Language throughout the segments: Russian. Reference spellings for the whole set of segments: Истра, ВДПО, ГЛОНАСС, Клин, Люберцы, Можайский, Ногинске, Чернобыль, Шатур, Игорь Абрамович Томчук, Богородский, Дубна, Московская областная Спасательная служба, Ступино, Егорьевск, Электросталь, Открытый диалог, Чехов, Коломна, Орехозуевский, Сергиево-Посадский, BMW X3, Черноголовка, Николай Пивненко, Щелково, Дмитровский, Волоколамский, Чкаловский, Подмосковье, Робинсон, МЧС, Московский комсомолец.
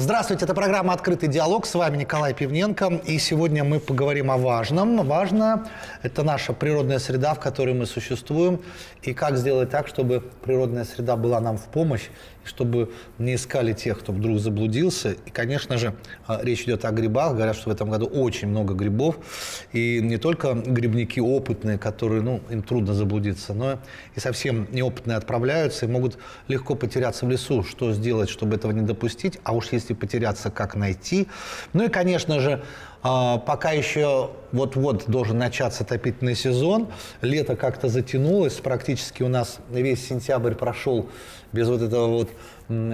Здравствуйте, это программа «Открытый диалог». С вами Николай Пивненко. И сегодня мы поговорим о важном. Важно – это наша природная среда, в которой мы существуем. И как сделать так, чтобы природная среда была нам в помощь, чтобы не искали тех, кто вдруг заблудился. И, конечно же, речь идет о грибах. Говорят, что в этом году очень много грибов. И не только грибники опытные, которые, им трудно заблудиться, но и совсем неопытные отправляются и могут легко потеряться в лесу. Что сделать, чтобы этого не допустить? А уж если потеряться, как найти. Ну и, конечно же, пока еще вот-вот должен начаться отопительный сезон. Лето как-то затянулось. Практически у нас весь сентябрь прошел без вот этого вот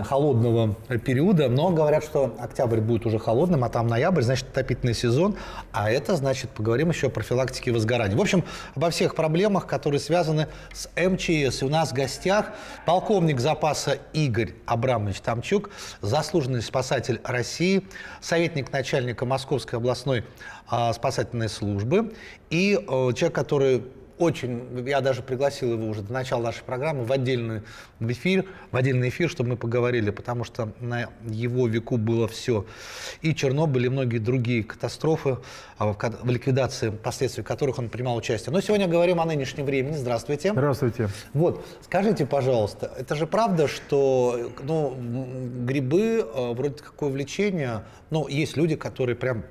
холодного периода. Но говорят, что октябрь будет уже холодным, а там ноябрь, значит, отопительный сезон. А это значит, поговорим еще о профилактике возгораний. В общем, обо всех проблемах, которые связаны с МЧС. И у нас в гостях полковник запаса Игорь Абрамович Томчук, заслуженный спасатель России, советник начальника Московской областной спасательной службы и человек, который... я даже пригласил его уже до начала нашей программы в отдельный эфир, чтобы мы поговорили, потому что на его веку было все. И Чернобыль, и многие другие катастрофы, в ликвидации последствий которых он принимал участие. Но сегодня говорим о нынешнем времени. Здравствуйте. Здравствуйте. Вот, скажите, пожалуйста, это же правда, что грибы, вроде какое влечение, но есть люди, которые прям,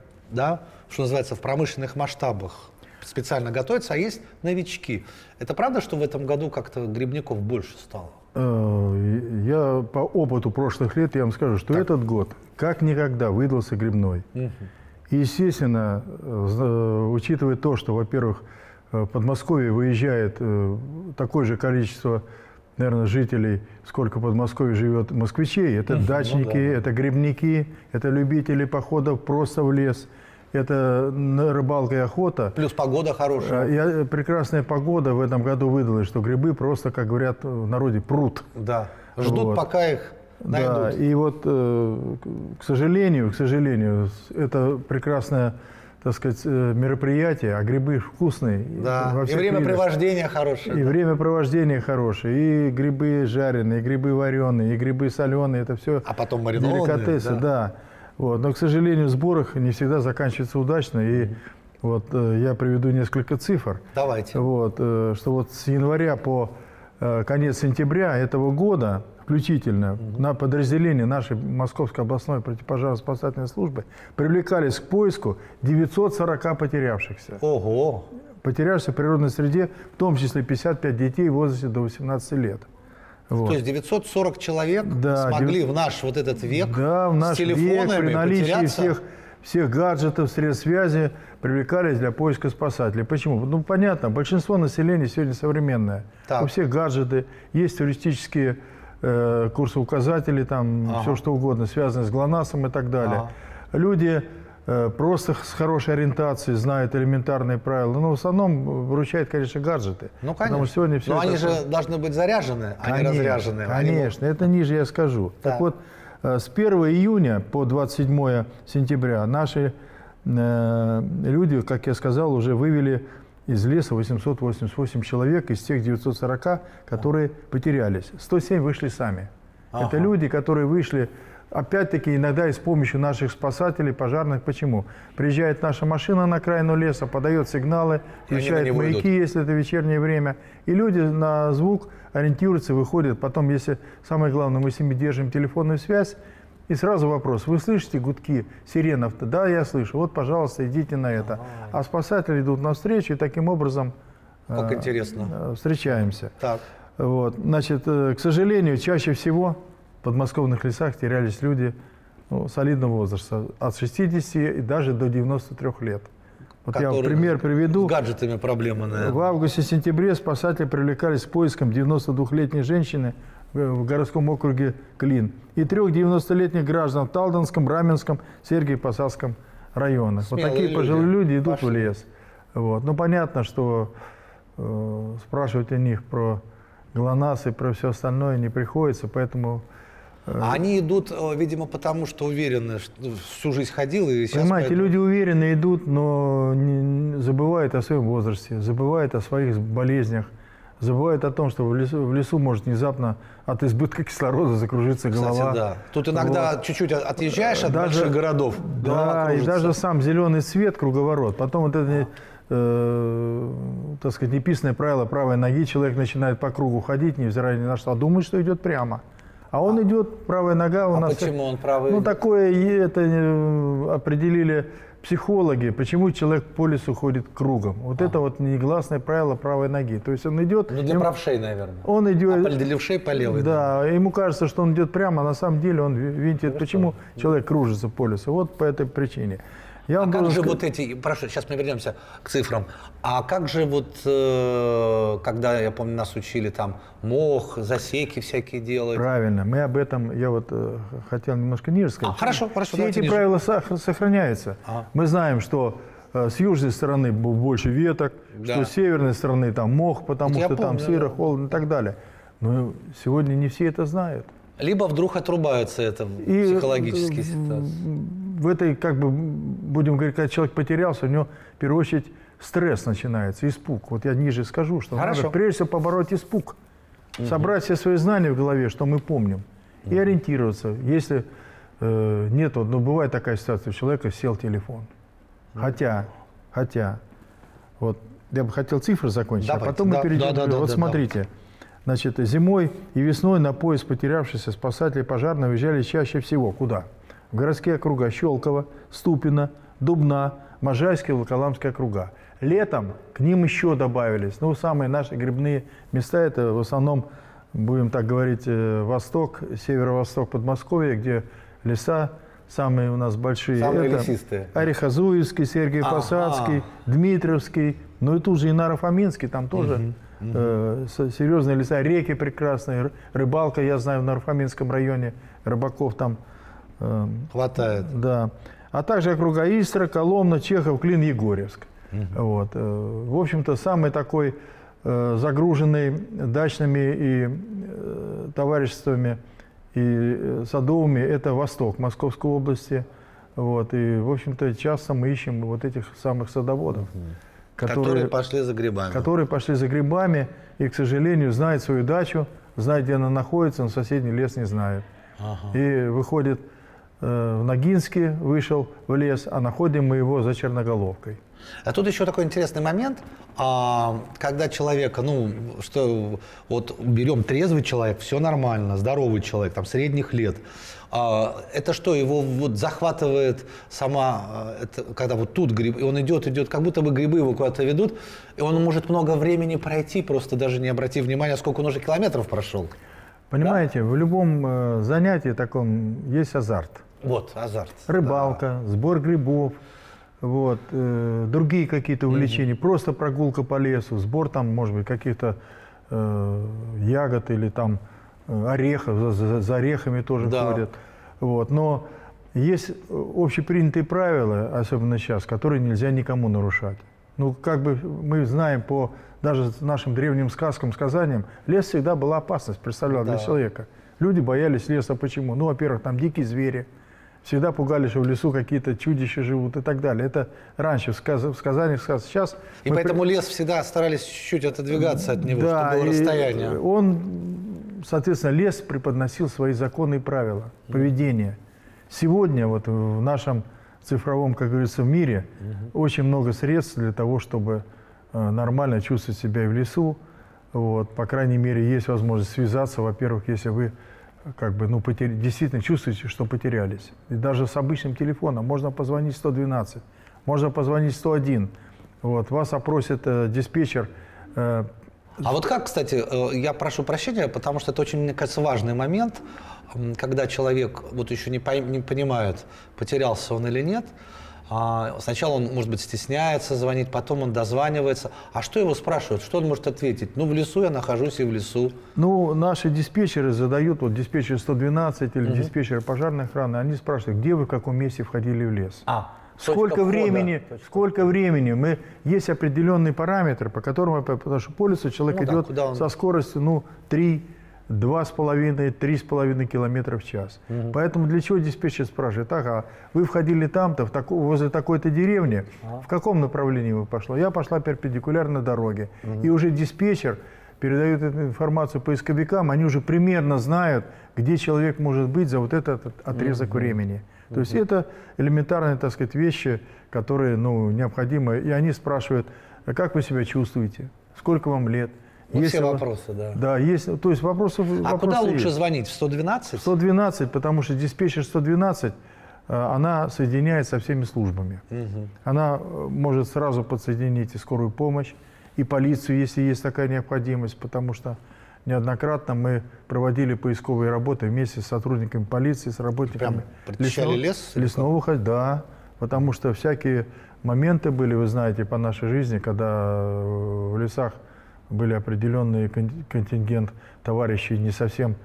что называется, в промышленных масштабах специально готовятся, а есть новички. Это правда, что в этом году как-то грибников больше стало? Я по опыту прошлых лет, я вам скажу, что этот год как никогда выдался грибной. Угу. И, естественно, учитывая то, что, во-первых, в Подмосковье выезжает такое же количество, наверное, жителей, сколько в Подмосковье живет москвичей. Это дачники, это грибники, это любители походов просто в лес. Это рыбалка и охота. Плюс погода хорошая. Прекрасная погода в этом году выдалась, что грибы просто, как говорят в народе, прут. Да. Ждут, пока их найдут. Да. И вот, к сожалению, это прекрасное, так сказать, мероприятие, а грибы вкусные. Да. И времяпривождение хорошее. И времяпривождение хорошее. И грибы жареные, и грибы вареные, и грибы соленые. Это все а потом маринованные, деликатесы. Да. Вот. Но, к сожалению, в сборах не всегда заканчивается удачно. И я приведу несколько цифр. Давайте. Что с января по конец сентября этого года включительно на подразделение нашей Московской областной противопожарно-спасательной службы привлекались к поиску 940 потерявшихся. Ого! Потерявшихся в природной среде, в том числе 55 детей в возрасте до 18 лет. То есть 940 человек смогли в наш век с телефонами при наличии всех гаджетов, средств связи привлекались для поиска спасателей. Почему? Ну, понятно, большинство населения сегодня современное. Так. У всех гаджеты, есть туристические курсоуказатели, все что угодно, связанное с ГЛОНАССом и так далее. Люди просто с хорошей ориентацией знают элементарные правила, но в основном вручают, конечно, гаджеты. Ну, конечно. Сегодня все они же должны быть заряжены, а не разряжены. Конечно, это ниже я скажу. Да. Так вот, с 1 июня по 27 сентября наши люди, как я сказал, уже вывели из леса 888 человек из тех 940, которые потерялись. 107 вышли сами. Это люди, которые вышли... Опять-таки, иногда и с помощью наших спасателей, пожарных. Почему? Приезжает наша машина на окраину леса, подает сигналы, включает маяки, если это вечернее время. И люди на звук ориентируются, выходят. Потом, если самое главное, мы с ними держим телефонную связь. И сразу вопрос. Вы слышите гудки сирен авто? Да, я слышу. Вот, пожалуйста, идите на это. А спасатели идут навстречу, и таким образом встречаемся. Так. Вот. Значит, к сожалению, чаще всего... В подмосковных лесах терялись люди солидного возраста, от 60 и даже до 93 лет. Вот я вам пример приведу. С гаджетами проблемы, наверное. В августе-сентябре спасатели привлекались к поискам 92-летней женщины в городском округе Клин и 3 90-летних граждан в Талдонском, Раменском, Сергиево-Посадском районах. Смелые вот такие пожилые люди идут в лес. Вот. Ну, понятно, что спрашивать у них про ГЛОНАСС и про все остальное не приходится, поэтому... Они идут, видимо, потому что уверены, что всю жизнь ходил. И сейчас понимаете, люди уверенно идут, но забывают о своем возрасте, забывают о своих болезнях, забывают о том, что в лесу может внезапно от избытка кислорода закружиться голова. Кстати, да. Тут иногда чуть-чуть отъезжаешь от больших городов, голова кружится. И даже сам зеленый цвет, круговорот. Потом вот это, так сказать, неписанное правило правой ноги. Человек начинает по кругу ходить, невзирая ни на что, а думает, что идет прямо. А он идет, правая нога у нас... почему он правый? Ну, такое это определили психологи, почему человек по лесу ходит кругом. Вот это вот негласное правило правой ноги. То есть он идет... Ну, для правшей, наверное. Он идет... А для левшей по левой. Да, наверное. Ему кажется, что он идет прямо, а на самом деле он винтит. Почему человек кружится по лесу? Вот по этой причине. А как же вот эти... Прошу, сейчас мы вернемся к цифрам. А как же вот, когда, я помню, нас учили там мох, засеки всякие делать? Правильно. Мы об этом, я вот хотел немножко ниже сказать. Хорошо. Все эти правила сохраняются. Мы знаем, что с южной стороны больше веток, что с северной стороны там мох, потому что там сыро, холодно и так далее. Но сегодня не все это знают. Либо вдруг отрубаются это психологические ситуации. В этой, как бы, будем говорить, когда человек потерялся, у него, в первую очередь, стресс начинается, испуг. Вот я ниже скажу, что надо, прежде всего, побороть испуг. Собрать все свои знания в голове, что мы помним, и ориентироваться. Если нет, вот, ну, бывает такая ситуация, у человека сел телефон. Хотя, вот, я бы хотел цифры закончить, давайте, а потом мы перейдем. Вот смотрите, значит, зимой и весной на поезд потерявшихся спасатели пожарные уезжали чаще всего. Куда? В городские округа Щелково, Ступино, Дубна, Можайский, Волоколамский округа. Летом к ним еще добавились. Ну, самые наши грибные места – это в основном, будем так говорить, восток, северо-восток Подмосковья, где леса самые у нас большие. Самые лесистые. Орехозуевский, Сергиево-Посадский, Дмитровский. Ну и тут же и Нарафаминский, там тоже серьезные леса. Реки прекрасные, рыбалка, я знаю, в Нарафаминском районе рыбаков там хватает. Да. А также округа Истра, Коломна, Чехов, Клин, Егорьевск. Вот. В общем-то, самый такой загруженный дачными и товариществами и садовыми – это восток Московской области. Вот. И, в общем-то, часто мы ищем вот этих самых садоводов. Которые пошли за грибами. И, к сожалению, знают свою дачу, знают, где она находится, но соседний лес не знают. И выходит... в Ногинске вышел в лес, а находим мы его за Черноголовкой. А тут еще такой интересный момент, когда человека, берем трезвый человек, все нормально, здоровый человек, там, средних лет. Это что, его вот захватывает сама, когда вот тут гриб, и он идет, как будто бы грибы его куда-то ведут, и он может много времени пройти, просто даже не обратив внимания, сколько он уже километров прошел. Понимаете, в любом занятии таком есть азарт. Вот, азарт. Рыбалка, сбор грибов, вот, другие какие-то увлечения, просто прогулка по лесу, сбор там, может быть, каких-то ягод или там орехов, за орехами тоже ходят. Вот, но есть общепринятые правила, особенно сейчас, которые нельзя никому нарушать. Ну, как бы мы знаем по даже нашим древним сказкам, сказаниям, лес всегда была опасность, представляла для человека. Люди боялись леса. Почему? Ну, во-первых, там дикие звери. Всегда пугали, что в лесу какие-то чудища живут и так далее. Это раньше в сказаниях, сейчас... И поэтому лес всегда старались чуть-чуть отодвигаться от него, чтобы было расстояние. Он, соответственно, лес преподносил свои законы и правила поведения. Сегодня вот в нашем... цифровом, как говорится, в мире очень много средств для того, чтобы нормально чувствовать себя и в лесу. Вот, по крайней мере, есть возможность связаться, во-первых, если вы как бы, действительно чувствуете, что потерялись. И даже с обычным телефоном можно позвонить 112, можно позвонить 101. Вот, вас опросит диспетчер. А вот как, кстати, я прошу прощения, потому что это очень, мне кажется, важный момент, когда человек вот еще не понимает, потерялся он или нет. Сначала он, может быть, стесняется звонить, потом он дозванивается. А что его спрашивают? Что он может ответить? Ну, в лесу я нахожусь и в лесу. Ну, наши диспетчеры задают, вот диспетчер 112 или диспетчеры пожарной охраны, они спрашивают, где вы, в каком месте входили в лес. Сколько времени? Есть определенные параметры, по которым, потому что по лесу человек идет со скоростью 2,5-3,5 километра в час. Поэтому для чего диспетчер спрашивает? Так, а вы входили там-то, возле такой-то деревни, в каком направлении вы пошли? Я пошла перпендикулярно дороге. И уже диспетчер передают эту информацию поисковикам, они уже примерно знают, где человек может быть за вот этот отрезок времени. То есть это элементарные, так сказать, вещи, которые, ну, необходимы. И они спрашивают, а как вы себя чувствуете, сколько вам лет? Ну, есть все вопросы, да. Да, есть, то есть вопросы. А куда лучше звонить, в 112? 112, потому что диспетчер 112, она соединяет со всеми службами. Она может сразу подсоединить и скорую помощь, и полицию, если есть такая необходимость, потому что неоднократно мы проводили поисковые работы вместе с сотрудниками полиции, с работниками лесного, да, потому что всякие моменты были, вы знаете, по нашей жизни, когда в лесах были определенный контингент товарищей, не совсем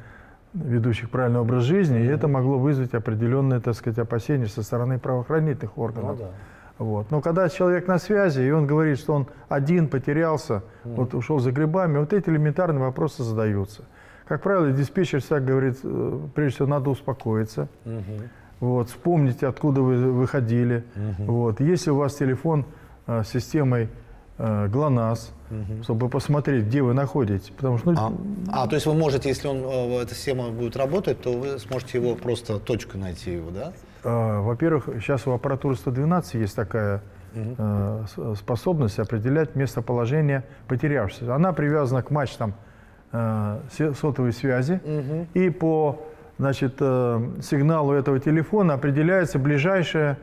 ведущих правильный образ жизни, и это могло вызвать определенные, так сказать, опасения со стороны правоохранительных органов. Ну, да. Вот. Но когда человек на связи, и он говорит, что он один, потерялся, вот ушел за грибами, вот эти элементарные вопросы задаются. Как правило, диспетчер всегда говорит, прежде всего, надо успокоиться, вот, вспомнить, откуда вы выходили. Вот. Если у вас телефон с системой ГЛОНАСС, чтобы посмотреть, где вы находитесь. Потому что, ну, то есть вы можете, если эта система будет работать, то вы сможете его просто точку найти его, да? Во-первых, сейчас у аппаратуры 112 есть такая способность определять местоположение потерявшегося. Она привязана к мачтам сотовой связи, и по, значит, сигналу этого телефона определяется ближайшая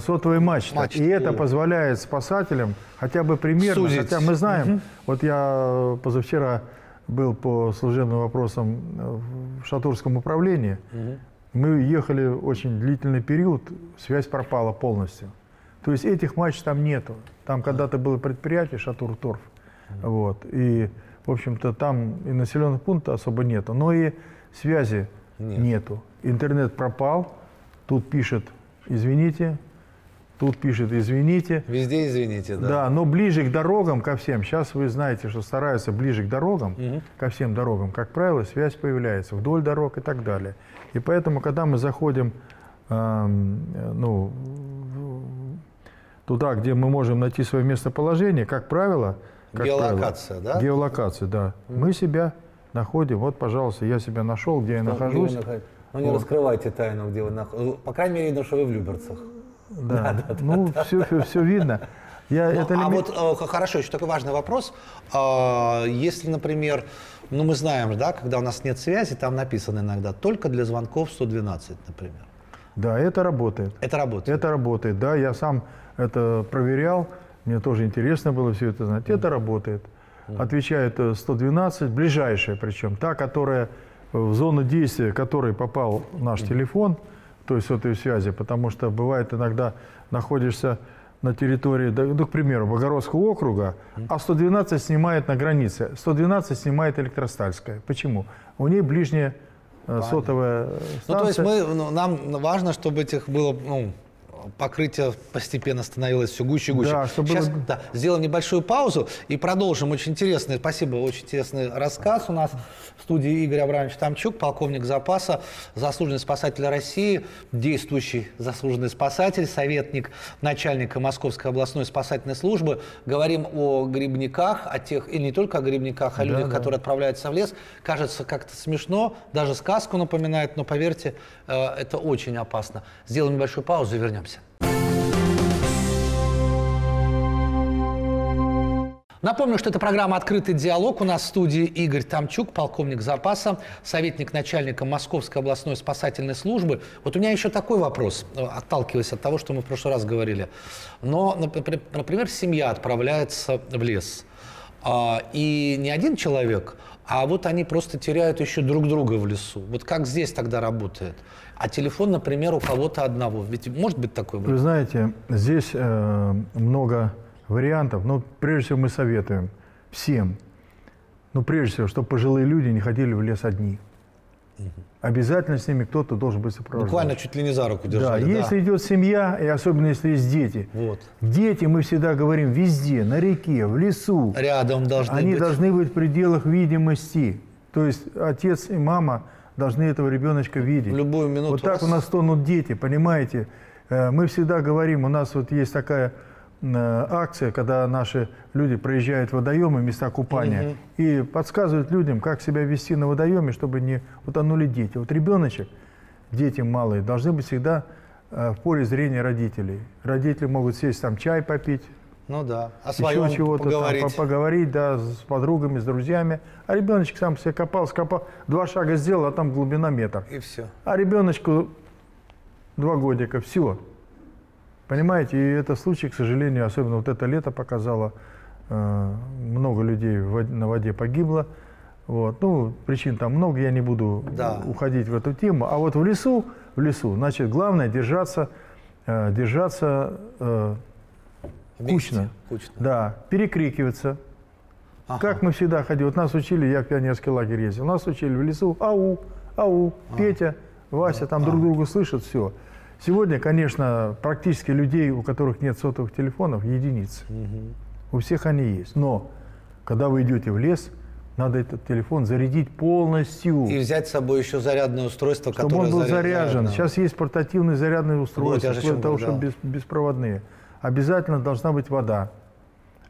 сотовая мачта. И это позволяет спасателям хотя бы примерно, хотя мы знаем, вот я позавчера был по служебным вопросам в Шатурском управлении, мы ехали очень длительный период, связь пропала полностью. То есть этих мачт там нету. Там когда-то было предприятие Шатур-Торф, вот, и, в общем-то, там и населенных пунктов особо нету, но и связи нету. Интернет пропал, тут пишет «извините», тут пишет «извините». Везде «извините», да. Да, но ближе к дорогам ко всем. Сейчас вы знаете, что стараются ближе к дорогам, ко всем дорогам. Как правило, связь появляется вдоль дорог и так далее. И поэтому, когда мы заходим ну, туда, где мы можем найти свое местоположение, как правило... геолокация, да? Геолокация, да. Мы себя находим. Вот, пожалуйста, я себя нашел, где я нахожусь. Ну, не раскрывайте тайну, где вы находитесь. По крайней мере, видно, что вы в Люберцах. Да, да, да, ну, да, все, да, все видно. Я, ну, это вот хорошо, еще такой важный вопрос. Если, например, ну мы знаем, да, когда у нас нет связи, там написано иногда «только для звонков 112», например. Да, это работает. Это работает? Это работает, да. Я сам это проверял, мне тоже интересно было все это знать. Это работает. Отвечает 112, ближайшая причем, та, которая в зону действия, в которой попал наш телефон, то есть сотовой связи, потому что бывает иногда находишься на территории, ну, к примеру, Богородского округа, а 112 снимает на границе, 112 снимает Электростальская. Почему? У ней ближняя сотовая станция. Ну, то есть нам важно, чтобы этих было... Ну... Покрытие постепенно становилось все гуще и гуще. Да, сейчас было... да, сделаем небольшую паузу и продолжим. Очень интересный, спасибо, очень интересный рассказ у нас в студии Игорь Абрамович Томчук, полковник запаса, заслуженный спасатель России, действующий заслуженный спасатель, советник начальника Московской областной спасательной службы. Говорим о грибниках, о тех, и не только о грибниках, о людях, которые отправляются в лес. Кажется, как-то смешно, даже сказку напоминает, но поверьте, это очень опасно. Сделаем небольшую паузу и вернемся. Напомню, что это программа «Открытый диалог». У нас в студии Игорь Томчук, полковник запаса, советник начальника Московской областной спасательной службы. Вот у меня еще такой вопрос, отталкиваясь от того, что мы в прошлый раз говорили. Но, например, семья отправляется в лес. И не один человек, а вот они просто теряют еще друг друга в лесу. Вот как здесь тогда работает? А телефон, например, у кого-то одного. Ведь может быть такой вариант? Вы знаете, здесь много вариантов, но прежде всего мы советуем всем, ну прежде всего, чтобы пожилые люди не ходили в лес одни. Обязательно с ними кто-то должен быть сопровождающий. Буквально чуть ли не за руку держали. Да, если идет семья, и особенно если есть дети. Вот. Дети, мы всегда говорим, везде, на реке, в лесу. Рядом должны быть. Они должны быть в пределах видимости. То есть отец и мама должны этого ребеночка видеть. В любую минуту. Вот так у нас тонут дети, понимаете? Мы всегда говорим, у нас вот есть такая акция, когда наши люди проезжают водоемы, места купания, и подсказывают людям, как себя вести на водоеме, чтобы не утонули дети. Вот ребеночек, дети малые, должны быть всегда в поле зрения родителей. Родители могут сесть там чай попить, ну да, о своем чего-то поговорить. Там, поговорить, да, с подругами, с друзьями. А ребеночек сам себе копал, скопал, два шага сделал, а там глубина метр. И все. А ребеночку 2 годика всего. Понимаете, и это случай, к сожалению, особенно вот это лето показало, много людей на воде погибло. Вот. Ну, причин там много, я не буду уходить в эту тему. А вот в лесу, значит, главное держаться кучно. Да, перекрикиваться. Ага. Как мы всегда ходили, вот нас учили, я в пионерский лагерь ездил, нас учили в лесу, ау, ау, Петя, Вася, там друг друга слышат, все. Сегодня, конечно, практически людей, у которых нет сотовых телефонов, единицы. Угу. У всех они есть. Но когда вы идете в лес, надо этот телефон зарядить полностью. И взять с собой еще зарядное устройство, чтобы которое он был заряжен. Сейчас есть портативные зарядные устройства, вот для того, чтобы беспроводные. Обязательно должна быть вода.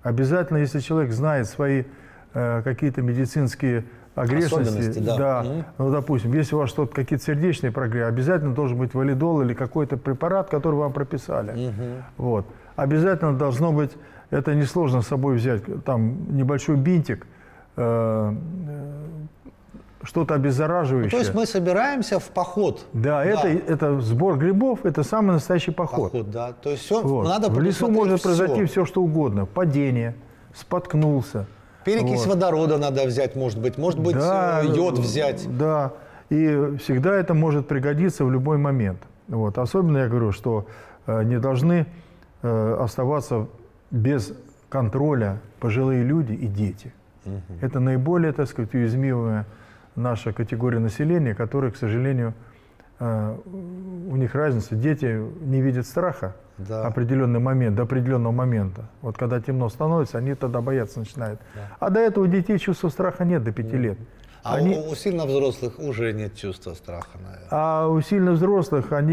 Обязательно, если человек знает свои какие-то медицинские агрессности, ну, допустим, если у вас что-то, какие-то сердечные прогревы, обязательно должен быть валидол или какой-то препарат, который вам прописали. Вот. Обязательно должно быть, это несложно с собой взять, там небольшой бинтик, что-то обеззараживающее. Ну, то есть мы собираемся в поход. Да, да. Это сбор грибов, это самый настоящий поход. То есть все, надо в лесу может произойти все, что угодно. Падение, споткнулся. Перекись водорода надо взять, может быть, йод взять. Да, и всегда это может пригодиться в любой момент. Вот. Особенно я говорю, что не должны оставаться без контроля пожилые люди и дети. Это наиболее, так сказать, уязвимая наша категория населения, которая, к сожалению, у них разница. Дети не видят страха определенный момент, до определенного момента. Вот когда темно становится, они тогда бояться начинают. А до этого у детей чувства страха нет до 5 лет. А они... у сильно взрослых уже нет чувства страха, наверное. А у сильно взрослых он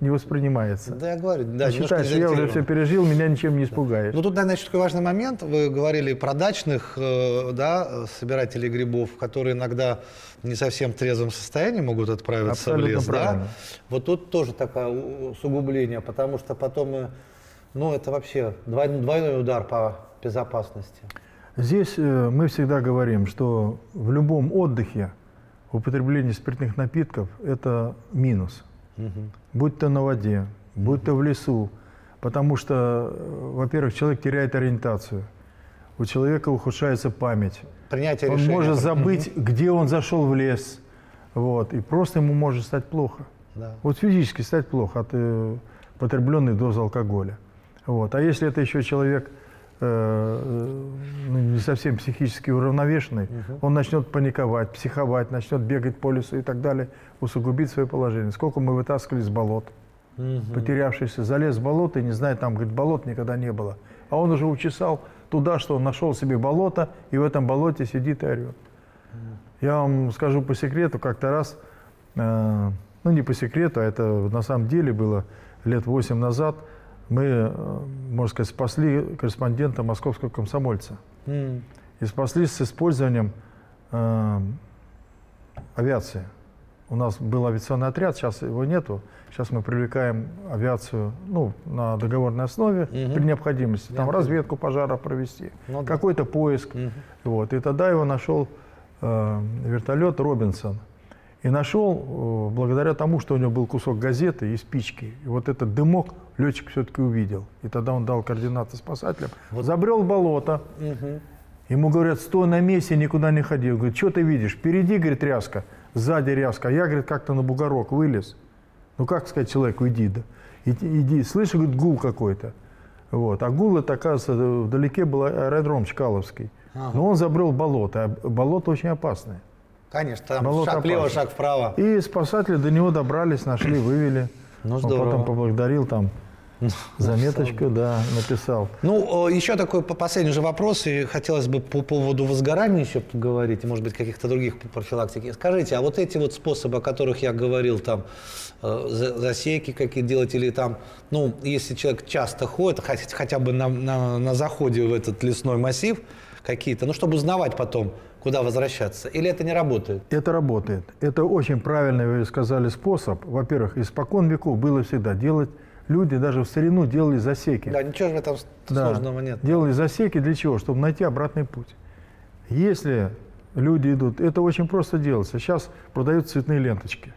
не воспринимается. Да, я говорю. Да, считаю, что я уже все пережил, меня ничем не испугаешь. Ну, тут, наверное, еще такой важный момент. Вы говорили про дачных собирателей грибов, которые иногда не совсем в трезвом состоянии могут отправиться в лес. Да? Вот тут тоже такое усугубление, потому что потом, ну, это вообще двойной удар по безопасности. Здесь мы всегда говорим, что в любом отдыхе употребление спиртных напитков – это минус. Будь то на воде, будь то в лесу. Потому что, во-первых, человек теряет ориентацию. У человека ухудшается память. Принятие решения. Он может забыть, где он зашел в лес. Вот, и просто ему может стать плохо. Вот физически стать плохо от потребленной дозы алкоголя. Вот. А если это еще человек... не совсем психически уравновешенный, он начнет паниковать, психовать, начнет бегать по лесу и так далее, усугубить свое положение. Сколько мы вытаскивали с болот, потерявшийся, залез в болото и не знает, там, говорит, болот никогда не было. А он уже учесал туда, что он нашел себе болото, и в этом болоте сидит и орет. Я вам скажу по секрету, как-то раз, ну не по секрету, а это на самом деле было лет 8 назад, мы, можно сказать, спасли корреспондента «Московского комсомольца». И спасли с использованием авиации. У нас был авиационный отряд, сейчас его нету. Сейчас мы привлекаем авиацию, ну, на договорной основе при необходимости. Там разведку пожара провести, какой-то поиск. Вот. И тогда его нашел вертолет «Робинсон». И нашел благодаря тому, что у него был кусок газеты и спички. И вот этот дымок летчик все-таки увидел. И тогда он дал координаты спасателям. Вот. Забрел в болото. Ему говорят, стой на месте, никуда не ходи. Он говорит, что ты видишь? Впереди, говорит, ряска, сзади ряска. А я, говорит, как-то на бугорок вылез. Ну, как сказать человеку, иди. Слышишь, говорит, гул какой-то. Вот. А гул, это, оказывается, вдалеке был аэродром Чкаловский. Но он забрел в болото. А болото очень опасное. Конечно, там шаг влево, шаг вправо. И спасатели до него добрались, нашли, вывели. Ну, здорово. Он потом поблагодарил там Заметочку, да, написал. Ну, еще такой последний же вопрос, и хотелось бы по поводу возгорания еще поговорить, и, может быть, каких-то других профилактики. Скажите, а вот эти вот способы, о которых я говорил, там, засеки какие делать, или там, ну, если человек часто ходит, хотя бы на заходе в этот лесной массив какие-то, ну, чтобы узнавать потом, куда возвращаться, или это не работает? Это работает. Это очень правильный, вы сказали, способ. Во-первых, испокон веков было всегда делать. Люди даже в старину делали засеки. Да, ничего же там сложного нет. Делали засеки для чего? Чтобы найти обратный путь. Если люди идут, это очень просто делается. Сейчас продают цветные ленточки.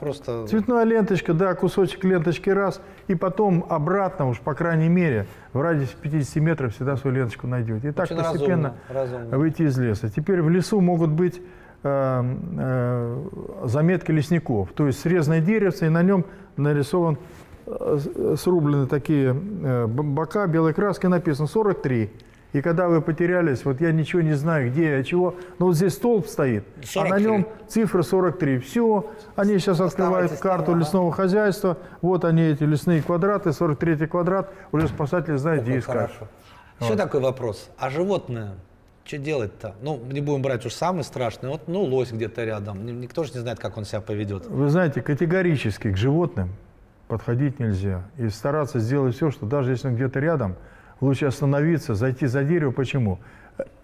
Просто... Цветная ленточка, да, кусочек ленточки раз, и потом обратно уж, по крайней мере, в радиусе 50 метров всегда свою ленточку найдете. И так очень постепенно разумно выйти из леса. Теперь в лесу могут быть заметки лесников. То есть срезанное деревце, и на нем нарисован... срублены такие бока белой краски, написано 43. И когда вы потерялись, вот я ничего не знаю, где я, чего, но вот здесь столб стоит, 43. А на нем цифра 43. Все, они сейчас открывают карту лесного хозяйства, вот они, эти лесные квадраты, 43-й квадрат, у лесопасателей знают, где искать. Еще такой вопрос, а животное? Что делать-то? Ну, не будем брать уж самый страшный. Вот, ну, лось где-то рядом. Никто же не знает, как он себя поведет. Вы знаете, категорически к животным подходить нельзя. И стараться сделать все, что даже если он где-то рядом, лучше остановиться, зайти за дерево. Почему?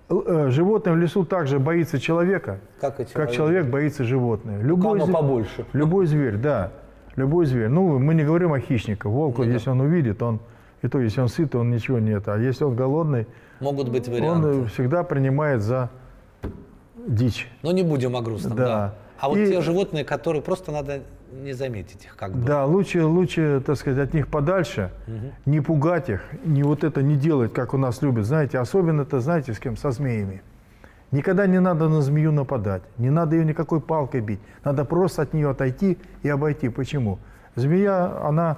Животное в лесу также боится человека, как человек боится животное. Любой зверь, побольше. Любой зверь, да. Любой зверь. Ну, мы не говорим о хищниках. Волк, если он увидит, он... И то, если он сыт, он ничего нет. А если он голодный, могут быть варианты. Он всегда принимает за дичь. Но не будем о грустном, да. А вот те животные, которые просто надо не заметить их как бы. Да, лучше, так сказать, от них подальше, не пугать их, не вот это не делать, как у нас любят. Знаете, особенно это, знаете, с кем? Со змеями. Никогда не надо на змею нападать, не надо ее никакой палкой бить. Надо просто от нее отойти и обойти. Почему? Змея, она...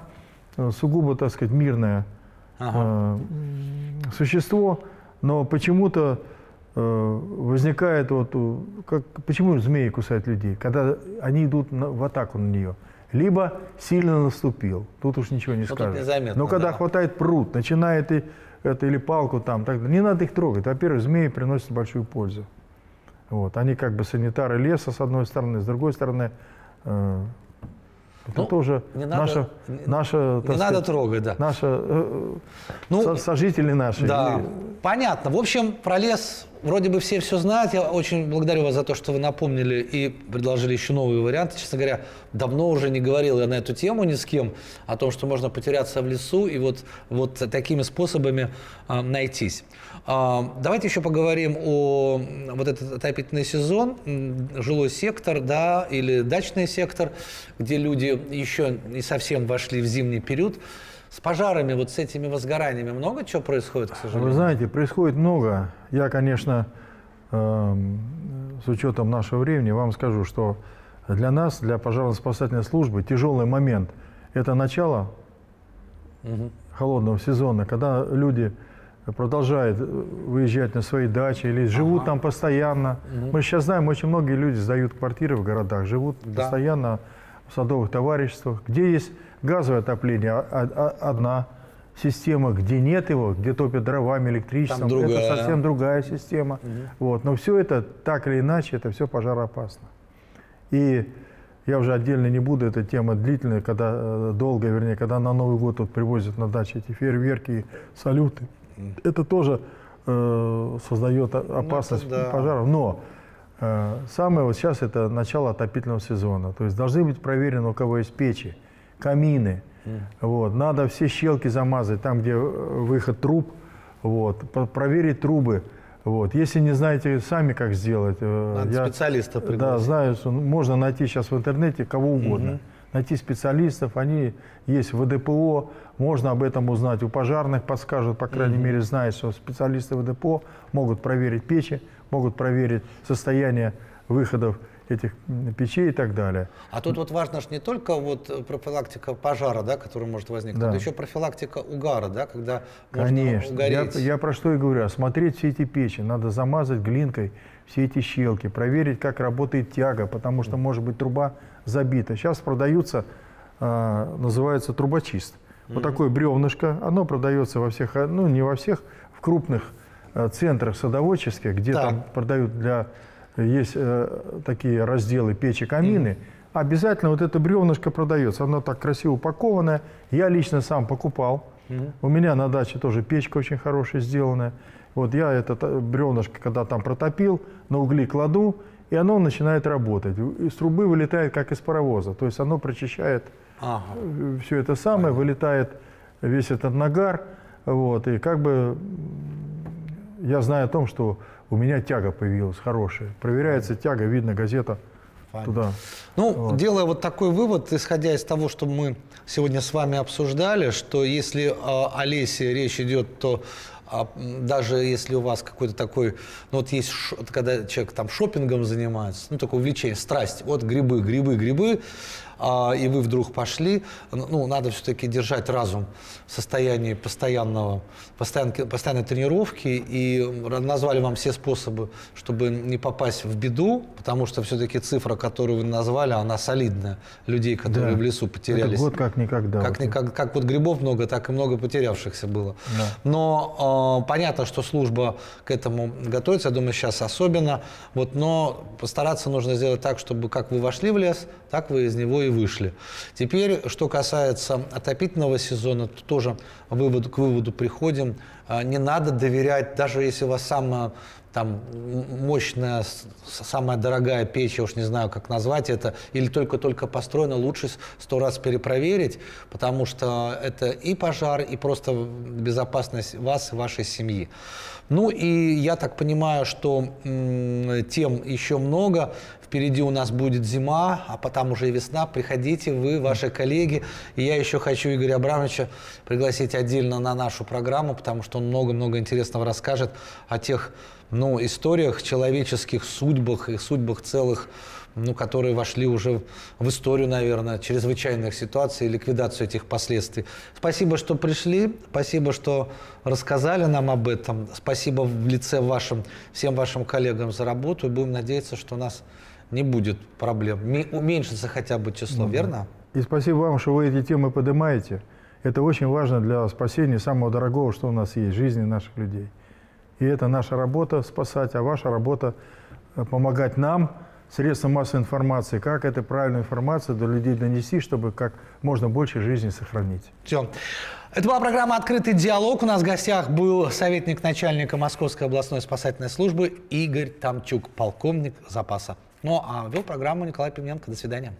сугубо, так сказать, мирное существо, но почему-то возникает, вот, почему змеи кусают людей, когда они идут в атаку на нее, либо сильно наступил, тут уж ничего не скажешь, но когда хватает пруд, начинает или палку там, так, не надо их трогать, во-первых, змеи приносят большую пользу, вот, они как бы санитары леса, с одной стороны, с другой стороны, это тоже сожители наши. Да. Или... Понятно. В общем, про лес вроде бы все знают. Я очень благодарю вас за то, что вы напомнили и предложили еще новые варианты. Честно говоря, давно уже не говорил я на эту тему ни с кем, о том, что можно потеряться в лесу и вот такими способами найтись. Давайте еще поговорим о вот этот отопительный сезон, жилой сектор, да, или дачный сектор, где люди еще не совсем вошли в зимний период. С пожарами, вот с этими возгораниями много чего происходит, к сожалению? Вы знаете, происходит много. Я, конечно, с учетом нашего времени вам скажу, что для нас, для пожарно-спасательной службы, тяжелый момент – это начало холодного сезона, когда люди... продолжает выезжать на свои дачи или живут там постоянно. Мы сейчас знаем, очень многие люди сдают квартиры в городах, живут постоянно в садовых товариществах, где есть газовое отопление, одна система, где нет его, где топят дровами, электричеством, это совсем другая система. Вот. Но все это, так или иначе, это все пожароопасно. И я уже отдельно не буду, эта тема длительная, когда на Новый год вот привозят на дачи эти фейерверки, салюты. Это тоже создает опасность пожаров. Но самое вот сейчас это начало отопительного сезона. То есть должны быть проверены, у кого есть печи, камины. Вот. Надо все щелки замазать, там, где выход труб. Вот. Проверить трубы. Вот. Если не знаете сами, как сделать. Надо специалиста пригласить. Да, знаю, что можно найти сейчас в интернете кого угодно. Найти специалистов, они есть в ВДПО, можно об этом узнать. У пожарных подскажут, по крайней мере, знают, что специалисты ВДПО могут проверить печи, могут проверить состояние выходов этих печей и так далее. А тут вот важно же не только вот профилактика пожара, да, который может возникнуть, но еще профилактика угара, да, когда можно угореть. Я про что и говорю, осмотреть все эти печи, надо замазать глинкой все эти щелки, проверить, как работает тяга, потому что, может быть, труба забита. Сейчас продаются, называется трубочист. Вот такое бревнышко. Оно продается во всех, ну не во всех, в крупных центрах садоводческих, где там продают для... Есть такие разделы печи, камины. Обязательно вот это бревнышко продается. Оно так красиво упакованное. Я лично сам покупал. У меня на даче тоже печка очень хорошая сделанная. Вот я это бревнышко, когда там протопил, на угли кладу, и оно начинает работать. Из трубы вылетает, как из паровоза. То есть оно прочищает все это самое, вылетает весь этот нагар. Вот. И как бы я знаю о том, что у меня тяга появилась хорошая. Проверяется тяга, видно, газета туда. Ну, вот. Делая вот такой вывод, исходя из того, что мы сегодня с вами обсуждали, что если о лесе речь идет, то даже если у вас какой-то такой, ну вот есть, когда человек там шопингом занимается, ну такое увлечение, страсть, вот грибы, грибы, грибы, и вы вдруг пошли, ну надо все-таки держать разум в состоянии постоянной тренировки, и назвали вам все способы, чтобы не попасть в беду, потому что все-таки цифра, которую вы назвали, она солидная, людей, которые в лесу потерялись. Это год как никогда. Как вот грибов много, так и много потерявшихся было. Да. Но понятно, что служба к этому готовится, я думаю, сейчас особенно, вот, но постараться нужно сделать так, чтобы как вы вошли в лес, так вы из него и вышли. Теперь, что касается отопительного сезона, то тоже к выводу приходим, не надо доверять, даже если у вас самая там, мощная, самая дорогая печь, я уж не знаю, как назвать это, или только-только построена, лучше 100 раз перепроверить, потому что это и пожар, и просто безопасность вас и вашей семьи. Ну и я так понимаю, что тем еще много. Впереди у нас будет зима, а потом уже и весна. Приходите вы, ваши коллеги. И я еще хочу Игоря Абрамовича пригласить отдельно на нашу программу, потому что он много-много интересного расскажет о тех историях, человеческих судьбах и судьбах целых, которые вошли уже в историю, наверное, чрезвычайных ситуаций и ликвидацию этих последствий. Спасибо, что пришли, спасибо, что рассказали нам об этом, спасибо в лице всем вашим коллегам за работу, и будем надеяться, что у нас не будет проблем, уменьшится хотя бы число, верно? И спасибо вам, что вы эти темы поднимаете. Это очень важно для спасения самого дорогого, что у нас есть, жизни наших людей. И это наша работа спасать, а ваша работа помогать нам, средства массовой информации, как эту правильную информацию до людей донести, чтобы как можно больше жизни сохранить. Все. Это была программа «Открытый диалог». У нас в гостях был советник начальника Московской областной спасательной службы Игорь Томчук, полковник запаса. Ну а вел программу Николай Пивненко. До свидания.